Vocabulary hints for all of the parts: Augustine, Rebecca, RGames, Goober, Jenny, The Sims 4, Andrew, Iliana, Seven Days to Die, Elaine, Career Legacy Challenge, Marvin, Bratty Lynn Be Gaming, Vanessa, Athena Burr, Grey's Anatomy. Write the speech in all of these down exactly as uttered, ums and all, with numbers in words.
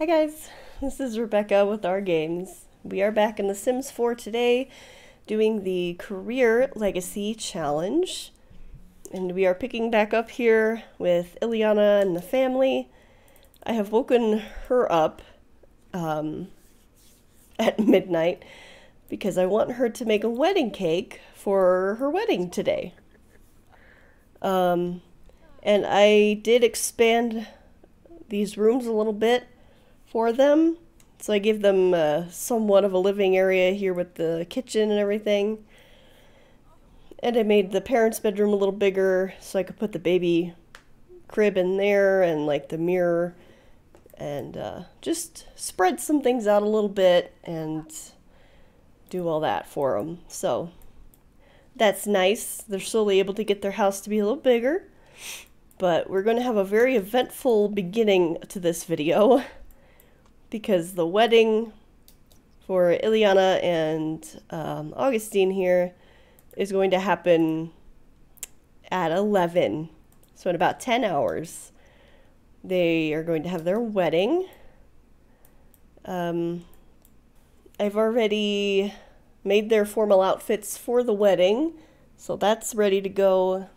Hi guys, this is Rebecca with R Games. We are back in The Sims four today doing the Career Legacy Challenge. And we are picking back up here with Iliana and the family. I have woken her up um, at midnight because I want her to make a wedding cake for her wedding today. Um, and I did expand these rooms a little bit for them. So I gave them uh, somewhat of a living area here with the kitchen and everything. And I made the parents' bedroom a little bigger so I could put the baby crib in there and like the mirror and uh, just spread some things out a little bit and do all that for them. So that's nice. They're slowly able to get their house to be a little bigger, but we're going to have a very eventful beginning to this video. Because the wedding for Iliana and um, Augustine here is going to happen at eleven. So in about ten hours, they are going to have their wedding. Um, I've already made their formal outfits for the wedding, so that's ready to go.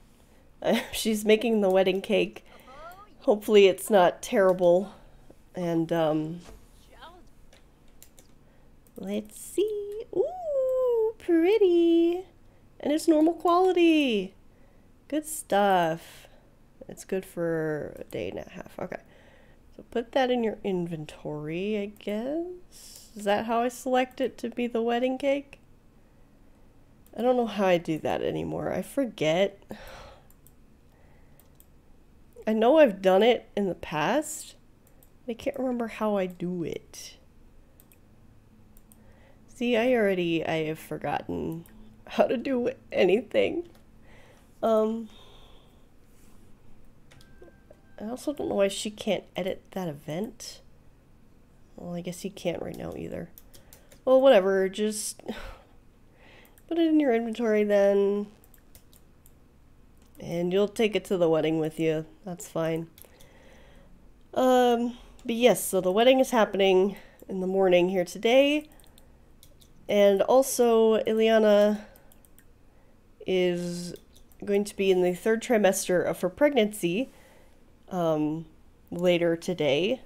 She's making the wedding cake. Hopefully it's not terrible. And, um... let's see. Ooh, pretty. And it's normal quality. Good stuff. It's good for a day and a half. Okay. So put that in your inventory, I guess. Is that how I select it to be the wedding cake? I don't know how I do that anymore. I forget. I know I've done it in the past. I can't remember how I do it. See, I already, I have forgotten how to do anything. Um, I also don't know why she can't edit that event. Well, I guess he can't right now either. Well, whatever, just put it in your inventory then. And you'll take it to the wedding with you. That's fine. Um, but yes, so the wedding is happening in the morning here today. And also, Iliana is going to be in the third trimester of her pregnancy um, later today,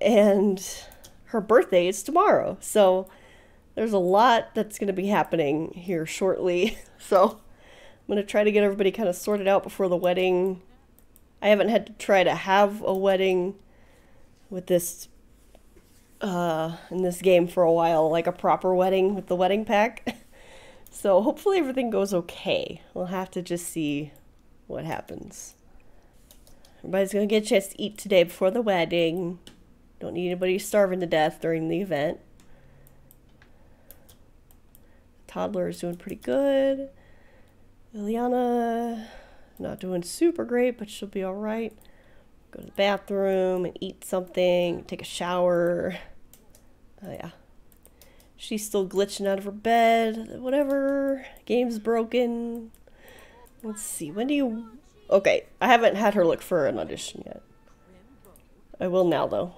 and her birthday is tomorrow. So there's a lot that's going to be happening here shortly. So I'm going to try to get everybody kind of sorted out before the wedding. I haven't had to try to have a wedding with this uh, in this game for a while, like a proper wedding with the wedding pack. So hopefully everything goes okay. We'll have to just see what happens. Everybody's gonna get a chance to eat today before the wedding. Don't need anybody starving to death during the event. The toddler is doing pretty good. Iliana, not doing super great, but she'll be all right. Go to the bathroom and eat something, take a shower. Oh yeah. She's still glitching out of her bed. Whatever. Game's broken. Let's see. When do you... Okay, I haven't had her look for an audition yet. I will now, though.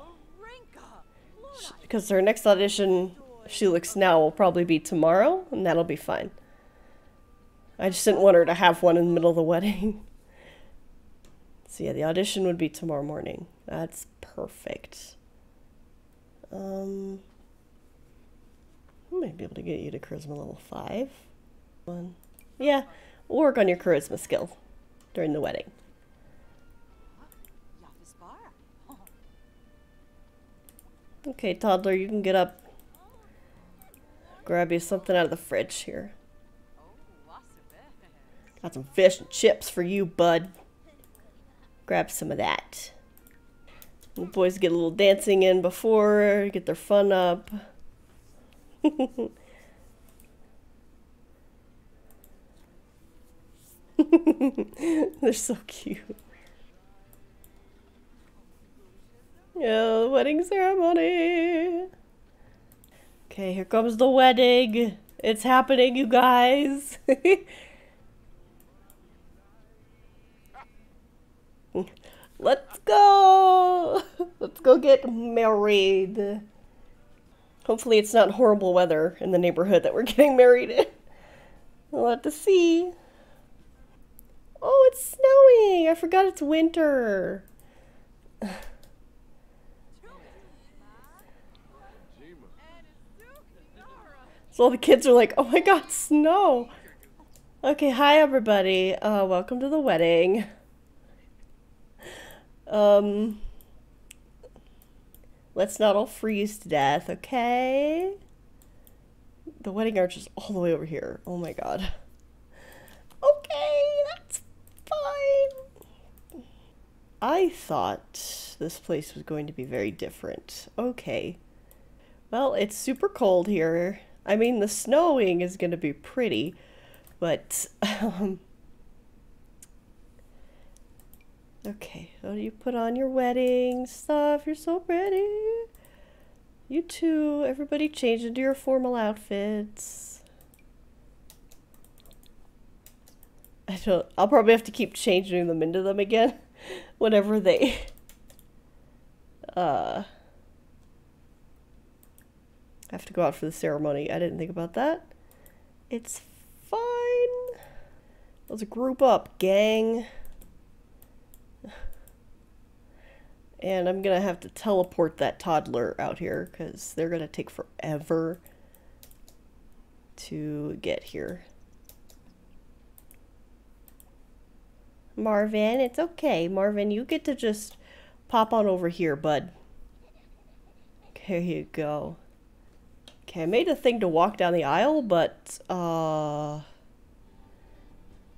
She, because her next audition, if she looks now, will probably be tomorrow, and that'll be fine. I just didn't want her to have one in the middle of the wedding. So yeah, the audition would be tomorrow morning. That's perfect. Um, I might be able to get you to charisma level five. One, yeah, we'll work on your charisma skill during the wedding. Okay, toddler, you can get up. Grab you something out of the fridge here. Got some fish and chips for you, bud. Grab some of that. The boys get a little dancing in before, get their fun up. They're so cute. Oh, wedding ceremony. Okay, here comes the wedding. It's happening, you guys. Let's go! Let's go get married. Hopefully it's not horrible weather in the neighborhood that we're getting married in. We'll have to see. Oh, it's snowing! I forgot it's winter. So all the kids are like, oh my god, snow! Okay, hi everybody. Uh, welcome to the wedding. Um, let's not all freeze to death, okay? The wedding arch is all the way over here. Oh my god. Okay, that's fine. I thought this place was going to be very different. Okay. Well, it's super cold here. I mean, the snowing is going to be pretty, but, um... okay, so you put on your wedding stuff, you're so pretty. You too, everybody change into your formal outfits. I don't, I'll probably have to keep changing them into them again, whenever they, uh, I have to go out for the ceremony. I didn't think about that. It's fine. Let's group up, gang. And I'm gonna have to teleport that toddler out here because they're gonna take forever to get here. Marvin, it's okay. Marvin, you get to just pop on over here, bud. There you go. Okay, I made a thing to walk down the aisle, but uh,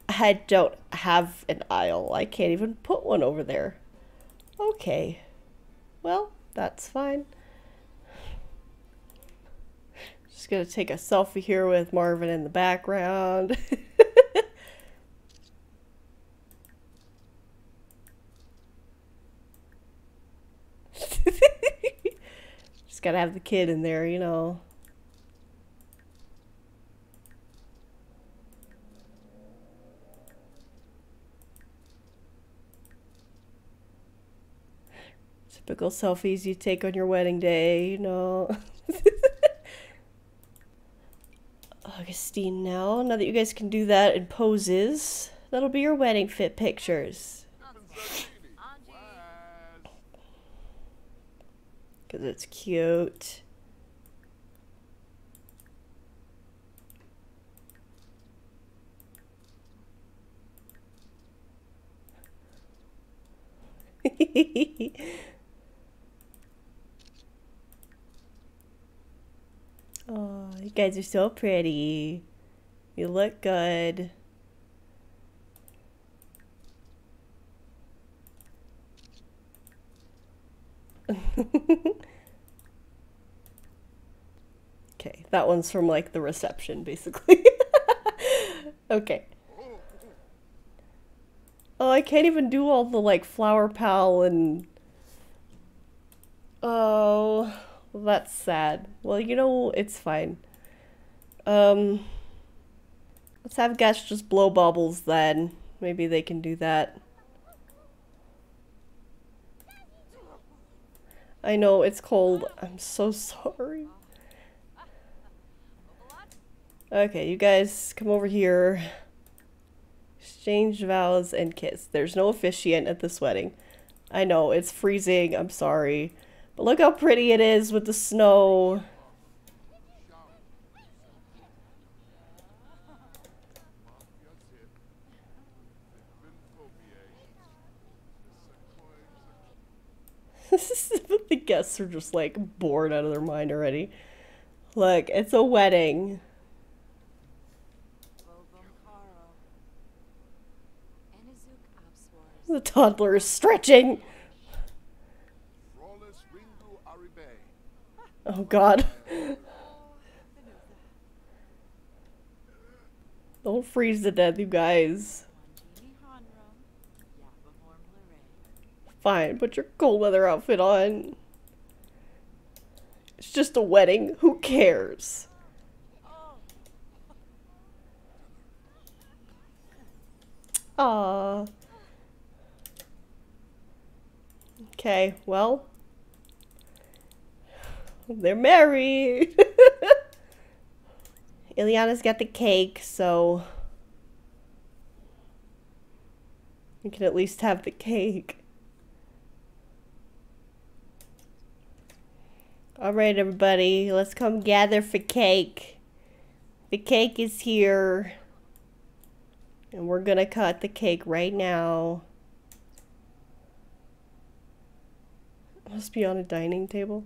I don't have an aisle. I can't even put one over there. Okay, well, that's fine. Just gonna take a selfie here with Marvin in the background. Just gotta have the kid in there, you know. Typical selfies you take on your wedding day, you know. Augustine now. Now that you guys can do that in poses, that'll be your wedding fit pictures. Because it's cute. Oh, you guys are so pretty. You look good. Okay, that one's from like the reception, basically. Okay. Oh, I can't even do all the like flower pal and... oh... well, that's sad. Well, you know, it's fine. Um, let's have guests just blow bubbles then. Maybe they can do that. I know, it's cold. I'm so sorry. Okay, you guys come over here. Exchange vows and kiss. There's no officiant at this wedding. I know, it's freezing. I'm sorry. Look how pretty it is with the snow. The guests are just like bored out of their mind already. Look, it's a wedding. The toddler is stretching. Oh god. Don't freeze to death, you guys. Fine, put your cold weather outfit on. It's just a wedding, who cares? Aww. Okay, well, they're married. Iliana's got the cake, so we can at least have the cake. All right, everybody, let's come gather for cake. The cake is here, and we're gonna cut the cake right now. Must be on a dining table.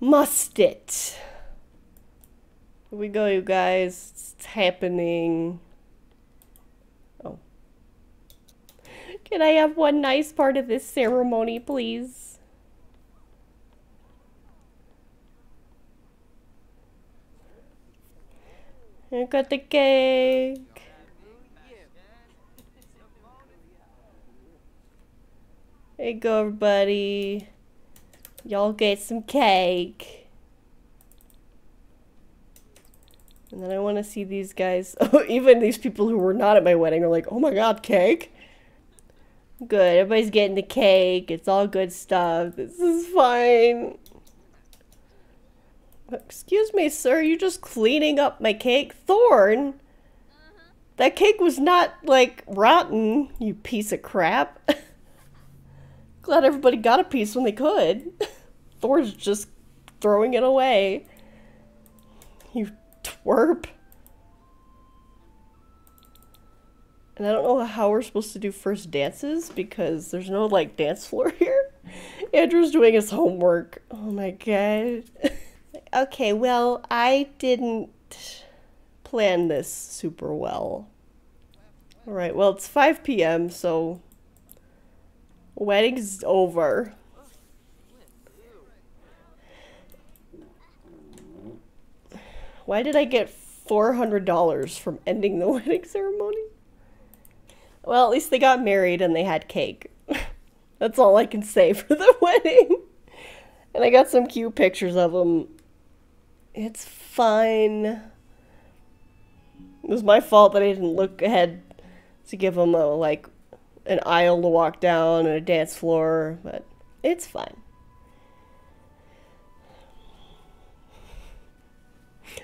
Must it? Here we go, you guys. It's happening. Oh. Can I have one nice part of this ceremony, please? I got the cake. There you go, everybody. Y'all get some cake. And then I want to see these guys, oh, even these people who were not at my wedding are like, oh my god, cake? Good, everybody's getting the cake, it's all good stuff, this is fine. Excuse me, sir, you're just cleaning up my cake? Thorn? That cake was not, like, rotten, you piece of crap. Glad everybody got a piece when they could. Thorn's just throwing it away. You twerp. And I don't know how we're supposed to do first dances because there's no like dance floor here. Andrew's doing his homework. Oh my god. Okay, well, I didn't plan this super well. Alright, well, it's five p m so wedding's over. Why did I get four hundred dollars from ending the wedding ceremony? Well, at least they got married and they had cake. That's all I can say for the wedding. And I got some cute pictures of them. It's fine. It was my fault that I didn't look ahead to give them a, like, an aisle to walk down and a dance floor, but it's fine.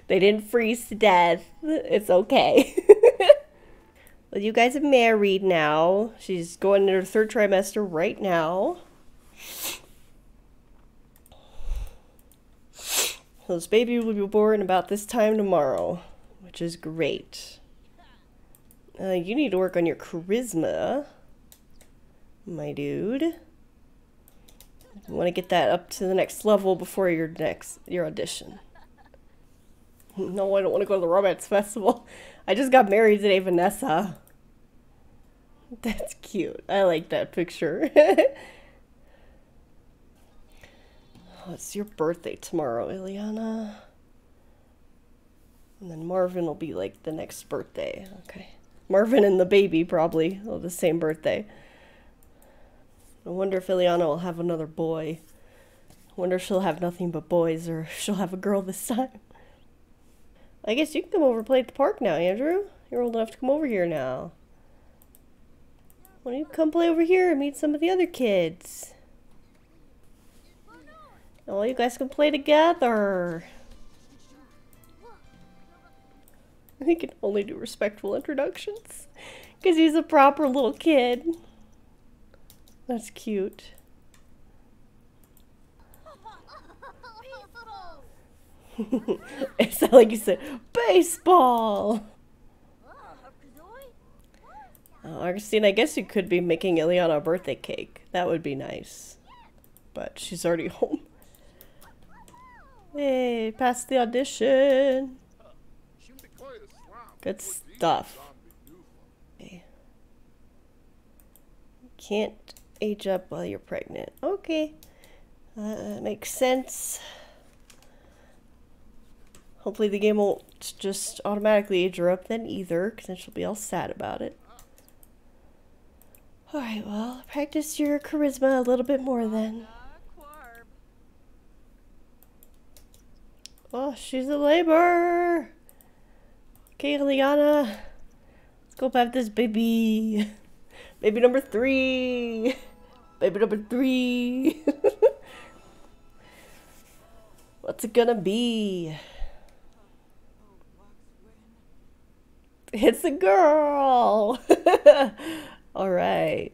They didn't freeze to death. It's okay. Well, you guys are married now. She's going into her third trimester right now. So this baby will be born about this time tomorrow, which is great. Uh, you need to work on your charisma, my dude. You want to get that up to the next level before your next your audition. No, I don't want to go to the romance festival. I just got married today, Vanessa. That's cute. I like that picture. Oh, it's your birthday tomorrow, Iliana. And then Marvin will be like the next birthday. Okay. Marvin and the baby probably will have the same birthday. I wonder if Iliana will have another boy. I wonder if she'll have nothing but boys or if she'll have a girl this time. I guess you can come over and play at the park now, Andrew. You're old enough to come over here now. Why don't you come play over here and meet some of the other kids? Oh, you guys can play together. He can only do respectful introductions because he's a proper little kid. That's cute. It sounded like you said, baseball! Uh, Augustine, I guess you could be making Iliana a birthday cake. That would be nice. But she's already home. Hey, passed the audition! Good stuff. Okay. Can't age up while you're pregnant. Okay. Uh, that makes sense. Hopefully the game won't just automatically age her up then either, because then she'll be all sad about it. Alright, well, practice your charisma a little bit more then. Oh, she's in labor! Okay, Iliana, let's go have this baby. Baby number three! Baby number three. What's it gonna be? It's a girl. All right.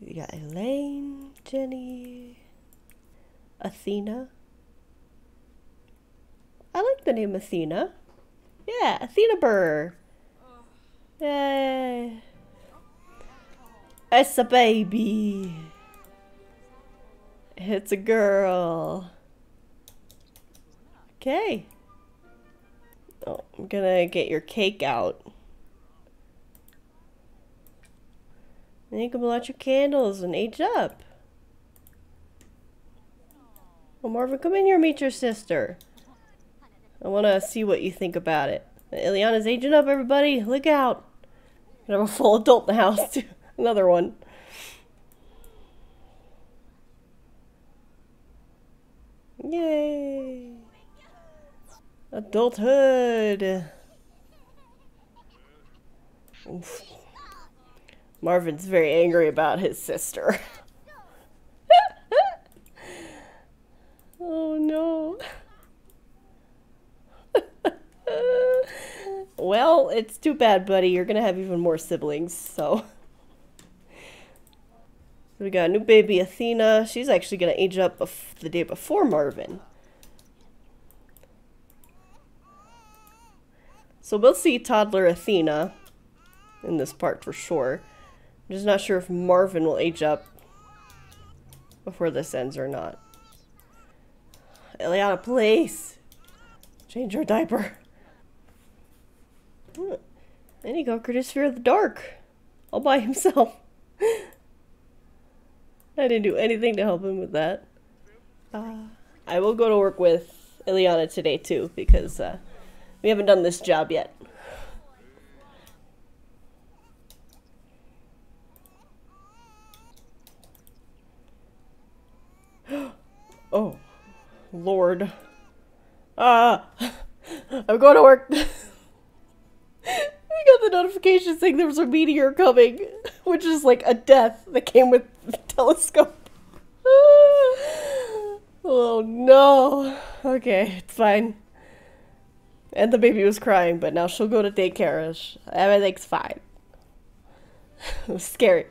We got Elaine, Jenny, Athena. I like the name Athena. Yeah, Athena Burr. Yay. It's a baby. It's a girl. Okay. Oh, I'm gonna get your cake out. Then you can blow out your candles and age up. Well, Marvin, come in here and meet your sister. I want to see what you think about it. Iliana's aging up, everybody. Look out. I have a full adult in the house, too. Another one. Yay. Adulthood. Oof. Marvin's very angry about his sister. Oh no. Well, it's too bad, buddy. You're gonna have even more siblings, so. So we got a new baby, Athena. She's actually gonna age up the day before Marvin. So we'll see toddler Athena in this part for sure. I'm just not sure if Marvin will age up before this ends or not. Iliana, please! Change your diaper. And he conquered his fear of the dark all by himself. I didn't do anything to help him with that. Uh, I will go to work with Iliana today too, because uh, we haven't done this job yet. Oh, Lord. Uh, I'm going to work. I got the notification saying there was a meteor coming, which is like a death that came with the telescope. Oh, no. Okay, it's fine. And the baby was crying, but now she'll go to daycare-ish. Everything's fine. It was scary.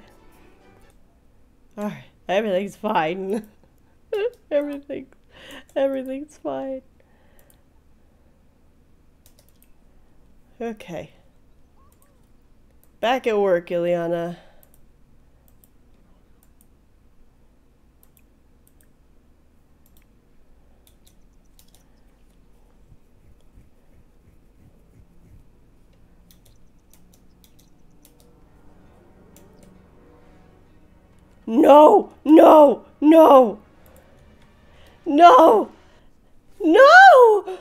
Alright, everything's fine. Everything, everything's fine. Okay. Back at work, Iliana. No, no, no. No! No!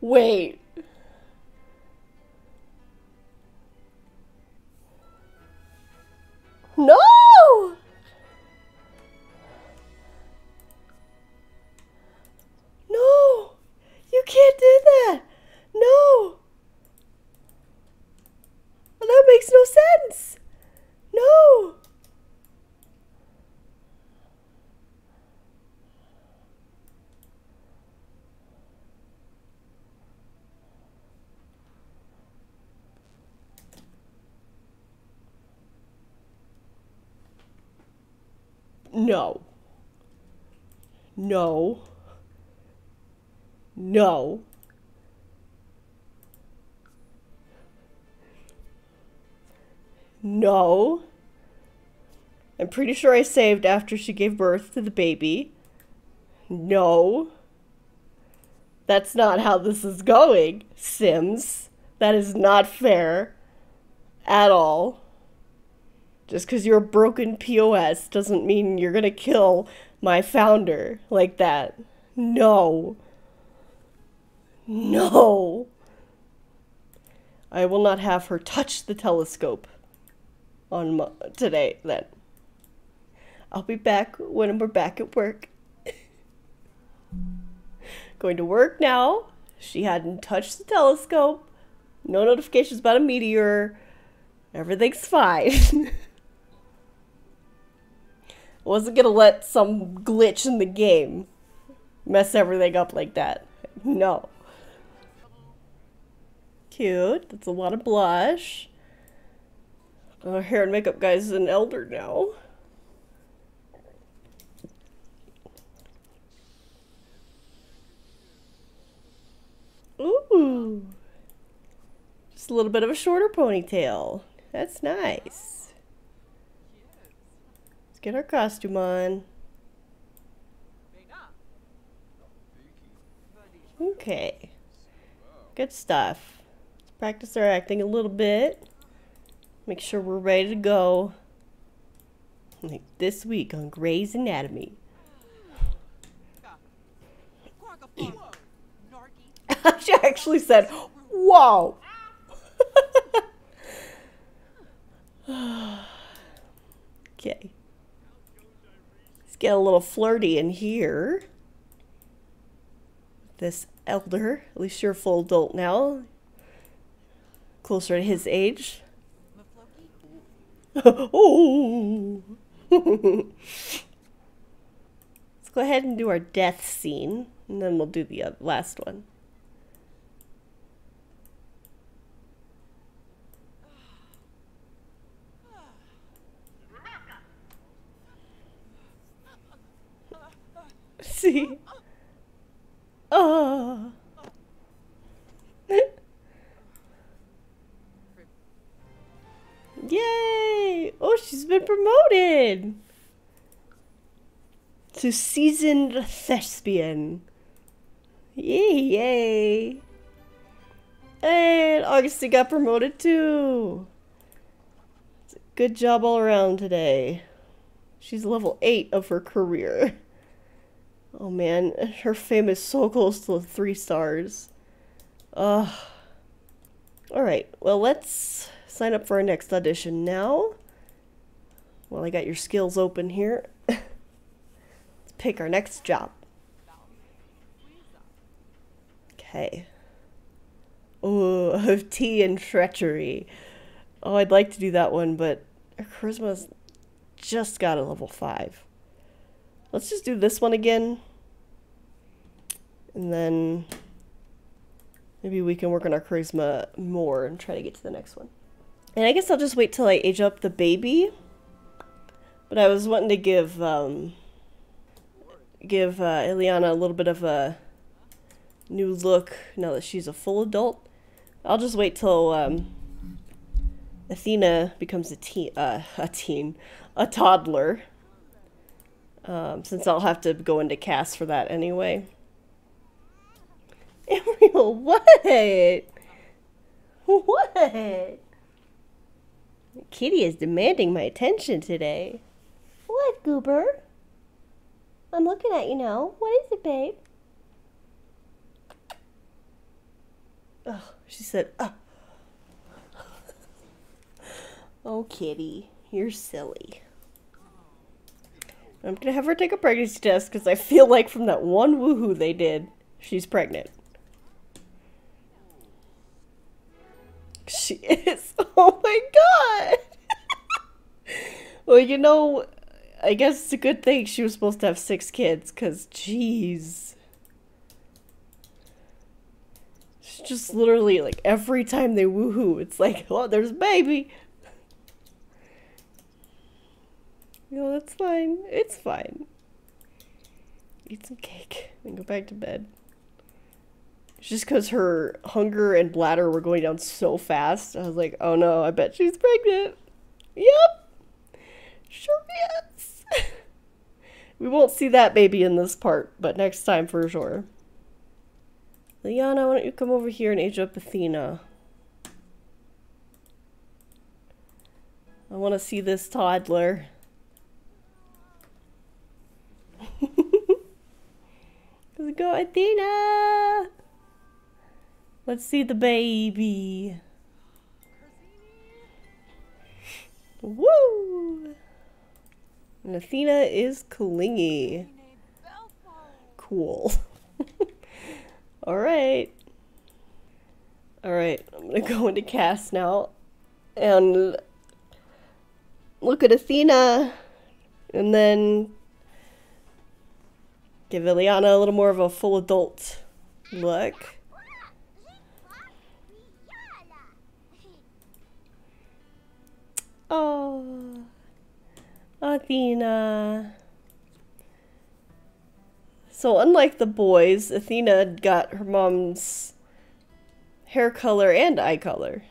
Wait. No! No! You can't do that! No! That makes no sense! No! No. No. No. No. I'm pretty sure I saved after she gave birth to the baby. No. That's not how this is going, Sims. That is not fair. At all. Just because you're a broken P O S doesn't mean you're gonna kill my founder like that. No. No. I will not have her touch the telescope. On mo today, then. I'll be back when we're back at work. Going to work now. She hadn't touched the telescope. No notifications about a meteor. Everything's fine. I wasn't gonna let some glitch in the game mess everything up like that. No. Cute. That's a lot of blush. Our hair and makeup guy is an elder now. Ooh. Just a little bit of a shorter ponytail. That's nice. Let's get our costume on. Okay. Good stuff. Let's practice our acting a little bit. Make sure we're ready to go. Like this week on Grey's Anatomy. She actually said, whoa! Okay. Let's get a little flirty in here. This elder, at least you're a full adult now. Closer to his age. Oh! Let's go ahead and do our death scene, and then we'll do the last one. See? Oh. Yay! Oh, she's been promoted to seasoned thespian. Yay! Yay! And Augustine got promoted too. It's a good job all around today. She's level eight of her career. Oh man, her fame is so close to three stars. Ugh. Alright, well let's sign up for our next audition now. Well, I got your skills open here. Let's pick our next job. Okay. Ooh, tea and treachery. Oh, I'd like to do that one, but her charisma's just got a level five. Let's just do this one again, and then maybe we can work on our charisma more and try to get to the next one. And I guess I'll just wait till I age up the baby, but I was wanting to give um, give uh, Iliana a little bit of a new look now that she's a full adult. I'll just wait till um, Athena becomes a teen, uh, a teen, a toddler. Um, since I'll have to go into cast for that anyway. Ariel, what? What? Kitty is demanding my attention today. What, Goober? I'm looking at you now. What is it, babe? Oh, she said, oh. Oh, Kitty, you're silly. I'm gonna have her take a pregnancy test because I feel like from that one woohoo they did, she's pregnant. She is. Oh my god! Well, you know, I guess it's a good thing she was supposed to have six kids because, jeez. It's just literally like every time they woohoo, it's like, oh, there's a baby! No, that's fine. It's fine. Eat some cake and go back to bed. It's just because her hunger and bladder were going down so fast. I was like, oh no, I bet she's pregnant. Yep. Sure is. We won't see that baby in this part, but next time for sure. Liana, why don't you come over here and age up Athena? I want to see this toddler. Let's go, Athena! Let's see the baby. Woo! And Athena is clingy. Cool. All right. Alright, I'm gonna go into cast now and look at Athena and then give Iliana a little more of a full adult look. Oh, Athena. So unlike the boys, Athena got her mom's hair color and eye color.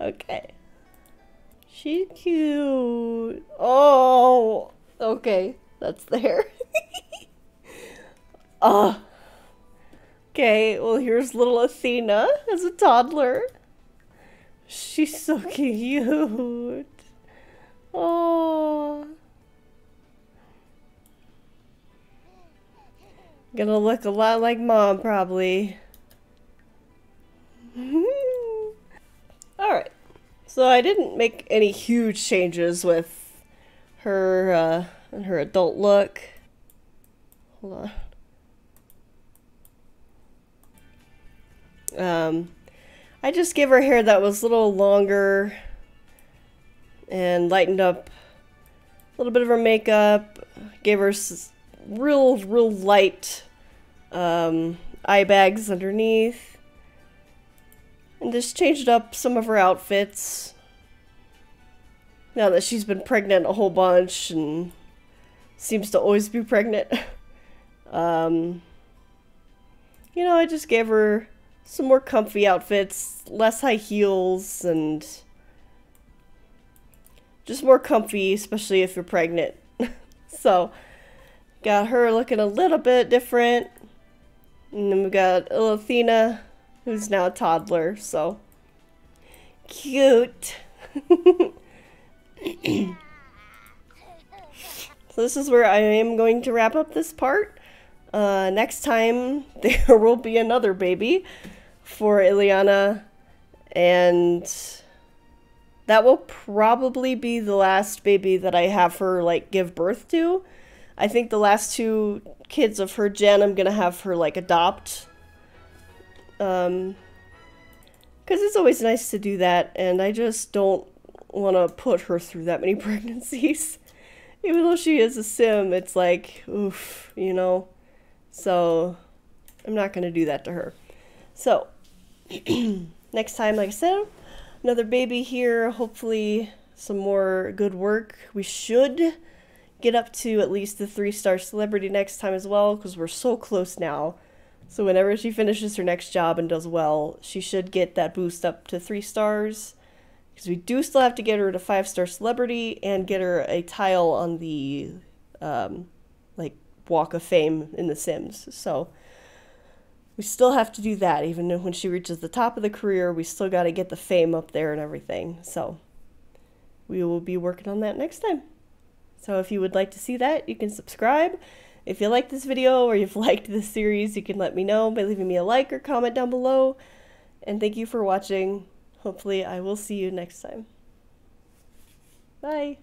Okay. She's cute. Oh, okay. That's the hair. uh, okay, well here's little Athena as a toddler. She's so cute. Oh. Gonna look a lot like mom, probably. Alright. So I didn't make any huge changes with her uh, and her adult look. Hold on. Um, I just gave her hair that was a little longer and lightened up a little bit of her makeup. Gave her s real, real light um, eye bags underneath, and just changed up some of her outfits now that she's been pregnant a whole bunch and seems to always be pregnant. um, you know, I just gave her some more comfy outfits, less high heels, and just more comfy, especially if you're pregnant. So got her looking a little bit different, and then we got little Athena, who's now a toddler, so cute. So this is where I am going to wrap up this part. Uh, next time there will be another baby for Iliana, and that will probably be the last baby that I have her like give birth to. I think the last two kids of her gen, I'm gonna have her, like, adopt. Um, because it's always nice to do that, and I just don't want to put her through that many pregnancies. Even though she is a sim, it's like, oof, you know? So, I'm not gonna do that to her. So, next time, like I said, another baby here, hopefully some more good work. We should get up to at least the three-star celebrity next time as well, because we're so close now. So whenever she finishes her next job and does well, she should get that boost up to three stars, because we do still have to get her to five-star celebrity and get her a tile on the um, like Walk of Fame in The Sims. So we still have to do that. Even when she reaches the top of the career, we still got to get the fame up there and everything. So we will be working on that next time. So if you would like to see that, you can subscribe. If you like this video or you've liked this series, you can let me know by leaving me a like or comment down below. And thank you for watching. Hopefully I will see you next time. Bye.